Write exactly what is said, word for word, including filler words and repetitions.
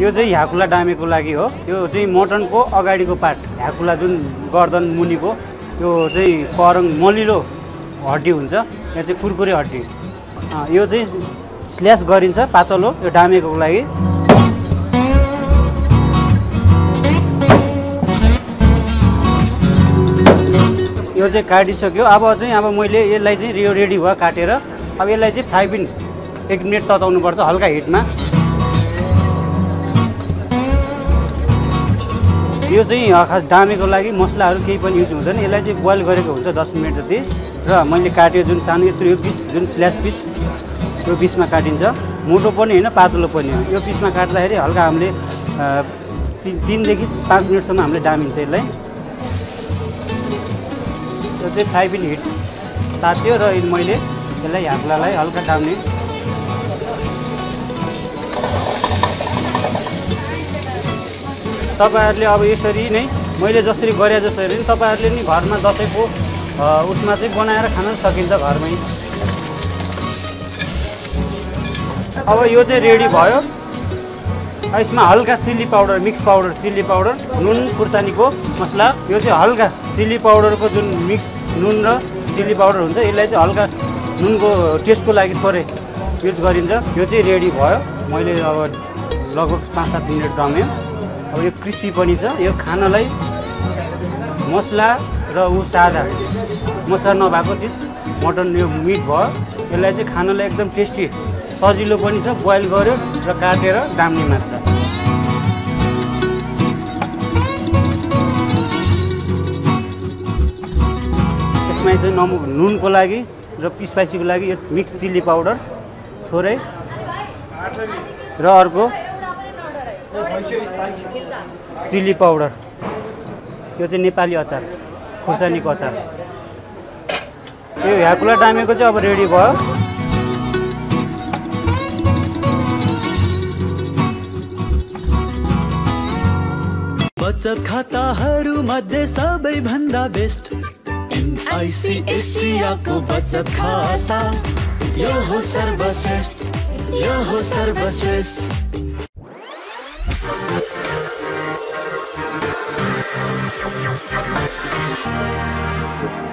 यो चाहिँ ह्याकुला डामेको लागि हो। यो चाहिँ मटनको अगाडिको पार्ट, ह्याकुला जुन गर्दन मुनिको यो चाहिँ करङ मलिलो हड्डी हुन्छ, यो चाहिँ कुरकुरे हड्डी, यो चाहिँ स्ल्यास गरिन्छ पातलो यो डामेको लागि। यो चाहिँ काटिसक्यो। अब चाहिँ अब मैले यसलाई चाहिँ रियो रेडी भयो काटेर, अब यसलाई चाहिँ फ्राई पिन एक मिनट तताउनुपर्छ हल्का हिटमा। यो चाहिँ खास डामेको लागि मसलाहरू केही पनि युज हुँदैन, यसलाई चाहिँ बोइल गरेको हुन्छ दस मिनट जति। र मैले काटेँ जुन सानो यत्रो यो पिस जुन स्ल्यास पिस यो पिसमा काटिन्छ, मोटो पनि होइन पातलो पनि हो। यो पिसमा काट्दाखेरि हल्का हामीले तिन तिनदेखि पाँच मिनटसम्म हामीले डामिन्छ यसलाई। यो चाहिँ फाइभ मिनट हिट तात्यो र मैले यसलाई ह्याकुलालाई हल्का डाम्ने। तपाईहरुले अब यसरी नै मैले जसरी गरे जसरी नै तपाईहरुले नि घरमा दसैँको उसमा चाहिँ बनाएर खान सकिन्छ घरमै। अब यो चाहिँ रेडी भयो। यसमा हल्का chilli powder, mix powder, chilli powder, नुन, खुर्सानीको मसला, यो चाहिँ हल्का चिल्ली पाउडरको जुन मिक्स नुन र चिल्ली पाउडर हुन्छ यसलाई चाहिँ हल्का नुनको टेस्टको लागि थोरै युज गरिन्छ। यो चाहिँ रेडी भयो। मैले अब लगभग पाँच सात मिनट रम्यो। अब यो क्रिस्पी पनि छ। यो खानालाई मसला र ऊ सादा मसला नभएको चिज मटन यो मिट भयो, यसलाई चाहिँ खानालाई एकदम टेस्टी सजिलो पनि छ। बोइल गर्यो र काटेर दाम्ने मात्र। यसमा चाहिँ नमु नुनको लागि र स्पाइसीको लागि यो मिक्स चिल्ली पाउडर थोरै र अर्को चिल्ली पाउडर, यो चाहिँ नेपाली अचार खुर्सानीको अचार। यो ह्याकुला डामेको चाहिँ अब रेडी भयो। बचत खाताहरू मध्ये सबैभन्दा बेस्ट एनआइसिएसिआको बचत खाता, यो हो सर्वश्रेष्ठ, यो हो सर्वश्रेष्ठ। We'll be right back.